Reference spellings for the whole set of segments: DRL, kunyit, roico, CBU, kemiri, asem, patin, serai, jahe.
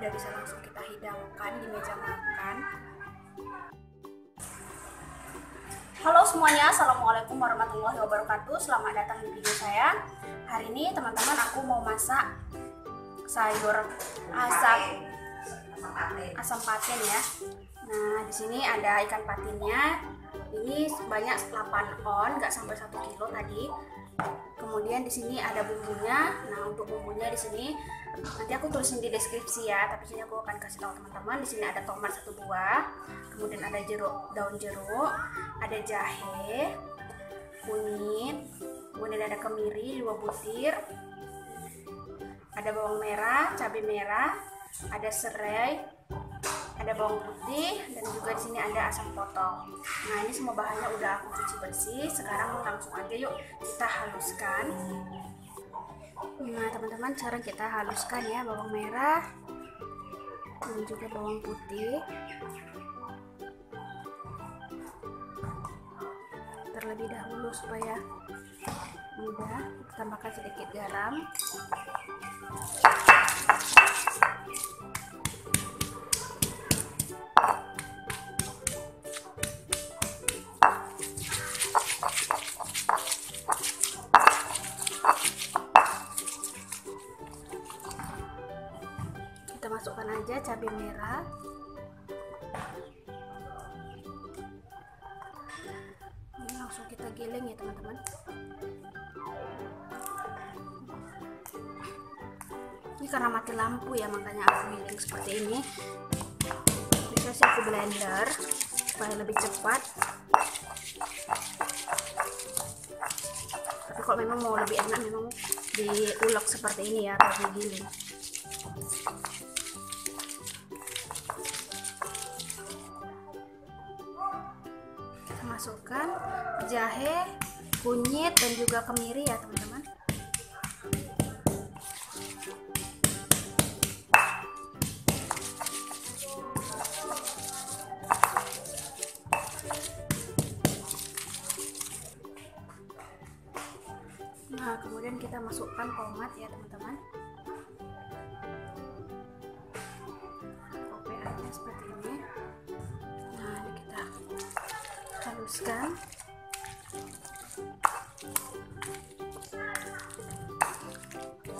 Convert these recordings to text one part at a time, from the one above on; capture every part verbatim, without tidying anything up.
sudah bisa langsung kita hidangkan di meja makan. Halo semuanya, assalamualaikum warahmatullahi wabarakatuh. Selamat datang di video saya. Hari ini teman-teman aku mau masak sayur asam asam patin ya. Nah, di sini ada ikan patinnya. Ini sebanyak delapan on, nggak sampai satu kilo tadi. Kemudian di sini ada bumbunya. Nah, untuk bumbunya di sini nanti aku tulisin di deskripsi ya, tapi sini aku akan kasih tahu teman-teman. Di sini ada tomat satu buah, kemudian ada jeruk, daun jeruk, ada jahe, kunyit, kemudian ada kemiri dua butir, ada bawang merah, cabai merah, ada serai, ada bawang putih, dan juga di sini ada asam potong. Nah, ini semua bahannya udah aku cuci bersih. Sekarang langsung aja yuk kita haluskan. Nah, teman-teman, cara kita haluskan ya bawang merah dan juga bawang putih. Terlebih dahulu supaya mudah, tambahkan sedikit garam. Masukkan aja cabai merah, ini langsung kita giling ya teman-teman. Ini karena mati lampu ya, makanya aku giling seperti ini. Bisa sih aku blender supaya lebih cepat, tapi kalau memang mau lebih enak memang diulek seperti ini ya, atau digiling. Masukkan jahe, kunyit, dan juga kemiri ya teman-teman. Nah, kemudian kita masukkan tomat ya teman-teman. Kopeannya seperti ini. Nah, ini kita haluskan.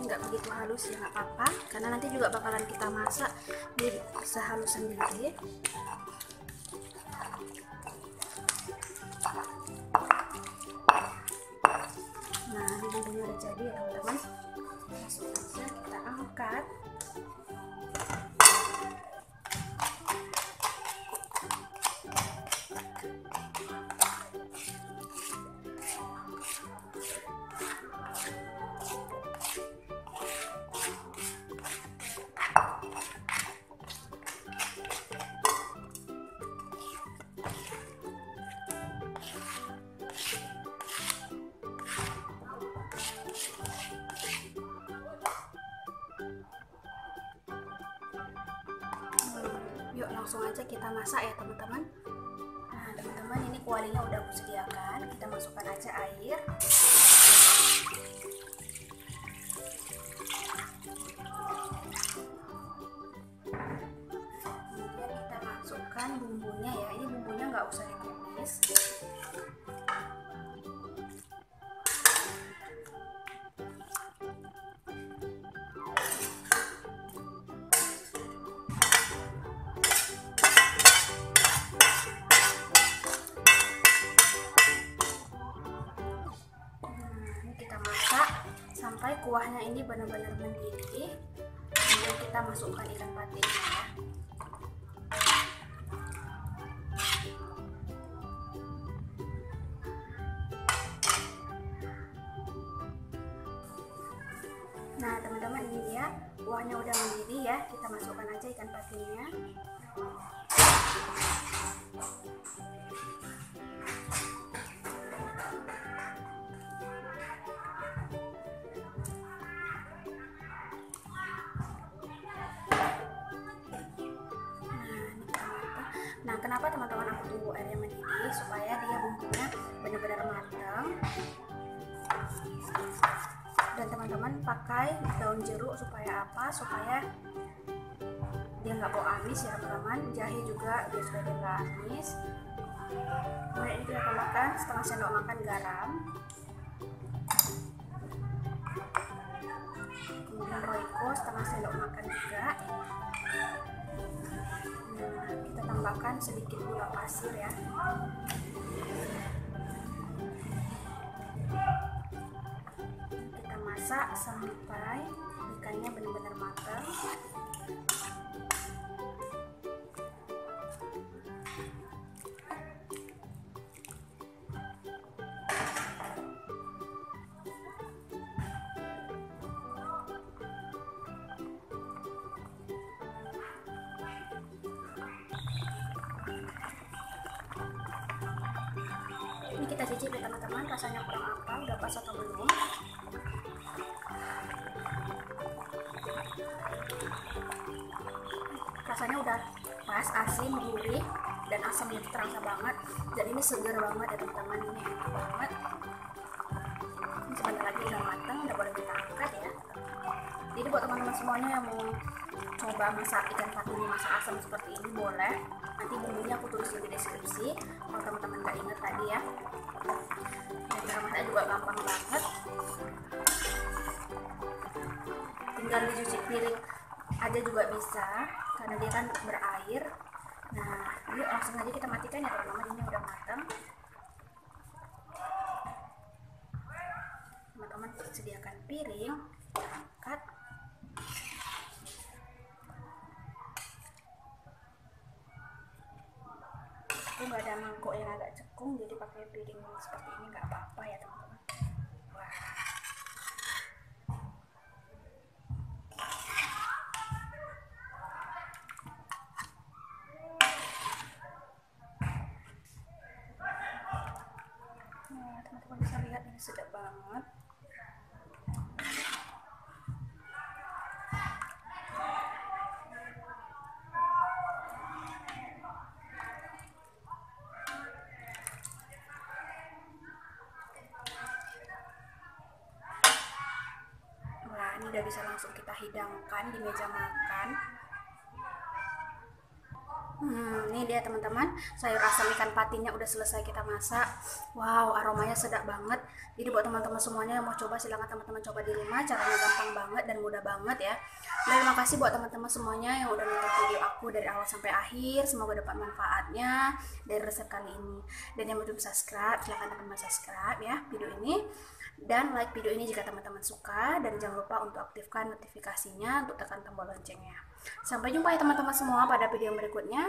Enggak begitu halus ya, nggak apa-apa, karena nanti juga bakalan kita masak, jadi bisa halus sendiri. Nah, ini bumbunya udah jadi ya teman-teman. Langsung aja kita angkat. Yuk langsung aja kita masak ya teman-teman. Nah teman-teman, ini kualinya udah aku sediakan, kita masukkan aja air. Kemudian kita masukkan bumbunya ya, ini bumbunya nggak usah ditumis. Sampai kuahnya ini benar-benar mendidih, kemudian kita masukkan ikan patinnya ya. Nah teman-teman, ini dia kuahnya udah mendidih ya, kita masukkan aja ikan patinnya. Nah, kenapa teman-teman aku tunggu airnya mendidih, supaya dia bumbunya benar-benar matang. Dan teman-teman pakai daun jeruk supaya apa? Supaya nggak mau amis ya teman-teman. Jahe juga biar supaya dia nggak amis. Kemudian ini kita tambahkan setengah sendok makan garam, kemudian roiko setengah sendok makan juga. Nah, kita tambahkan sedikit gula pasir ya. Kita masak sampai ikannya benar-benar matang. Ini kita cicip ya teman-teman, rasanya kurang apa, udah pas atau belum. Rasanya udah pas, asin, gurih, dan asamnya terasa banget. Dan ini segar banget ya teman-teman, ini enak banget. Ini sebentar lagi udah matang, udah boleh kita angkat ya. Jadi buat teman-teman semuanya yang mau coba masak ikan patin masak asam seperti ini boleh. Nanti bumbunya aku tulis di deskripsi kalau teman-teman nggak ingat tadi ya. Dan cara masaknya juga gampang banget, tinggal dicuci piring aja juga bisa karena dia kan berair. Nah, yuk langsung aja kita matikan ya teman-teman, ini udah matang. Teman-teman sediakan piring, angkat. Aku nggak ada mangkok yang agak cekung, jadi pakai piring seperti ini nggak apa-apa ya teman-teman. Wah, nah, teman-teman bisa lihat ini sedap banget. Udah bisa langsung kita hidangkan di meja makan. Hmm, ini dia teman-teman, sayur asam ikan patinnya udah selesai kita masak. Wow, aromanya sedap banget. Jadi buat teman-teman semuanya yang mau coba, silahkan teman-teman coba di rumah. Caranya gampang banget dan mudah banget ya. Dan terima kasih buat teman-teman semuanya yang udah nonton video aku dari awal sampai akhir. Semoga dapat manfaatnya dari resep kali ini. Dan yang belum subscribe, silahkan teman-teman subscribe ya video ini. Dan like video ini jika teman-teman suka. Dan jangan lupa untuk aktifkan notifikasinya, untuk tekan tombol loncengnya. Sampai jumpa ya teman-teman semua pada video berikutnya.